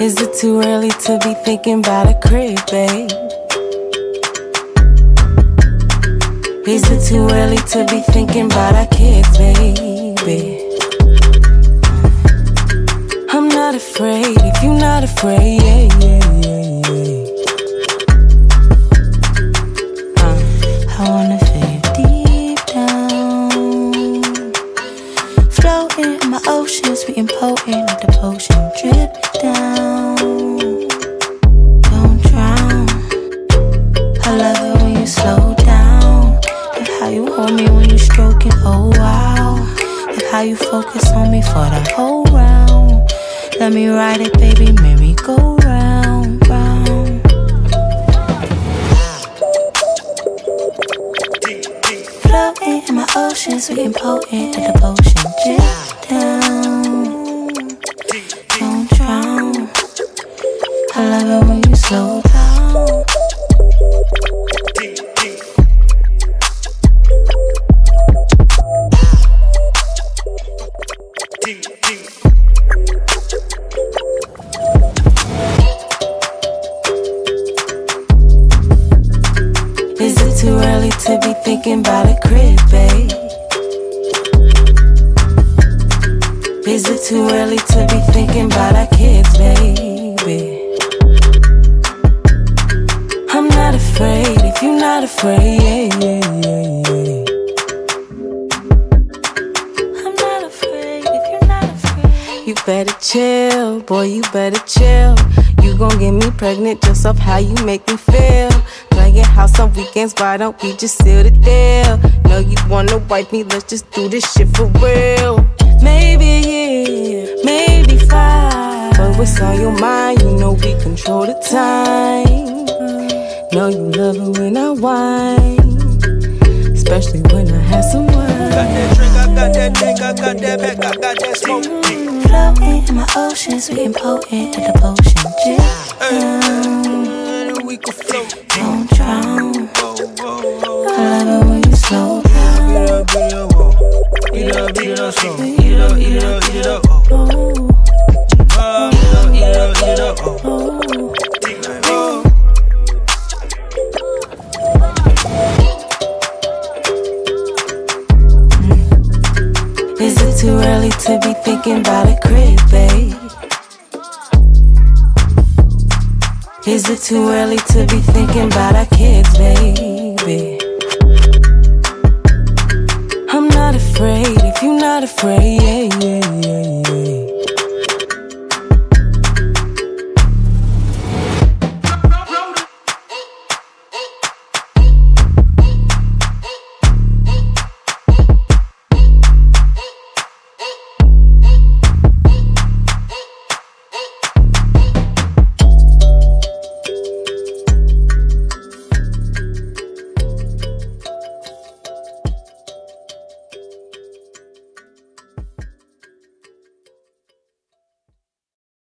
Is it too early to be thinking about a crib, babe? Is it too early to be thinking about our kids, baby? I'm not afraid if you're not afraid, I wanna feel deep down, floating in my ocean, sweet and potent, let the potion drip down. Don't drown. I love it when you slow down. Love how you hold me when you stroke it, oh wow. Love how you focus on me for the whole round. Let me ride it, baby, merry go round, round. Floating in my ocean, sweet and potent, let the potion drip down. Don't drown. I love it when you slow down. Is it too early to be thinking about a crib, babe? Is it too early to be thinking about our kids, baby? I'm not afraid if you're not afraid, I'm not afraid if you're not afraid. You better chill, boy, you better chill. You gon' get me pregnant just off how you make me feel. Playing house on weekends, why don't we just seal the deal? No, you wanna wipe me, let's just do this shit for real. Maybe, maybe 5. But what's on your mind? You know we control the time. Know you love it when I whine, especially when I have some wine. Got that drink, I got that dick, I got that back, I got that smoke. Floating in my ocean, sweet and potent, let the potion drip down. We could float. Don't drown. I love it when you slow down. Eat up, eat it up, slow. Eat it up, eat it up, eat it up. Eat up, eat it up, eat it up. Is it too early to be thinking about a crib, babe? Is it too early to be thinking about our kids, baby? I'm not afraid if you're not afraid.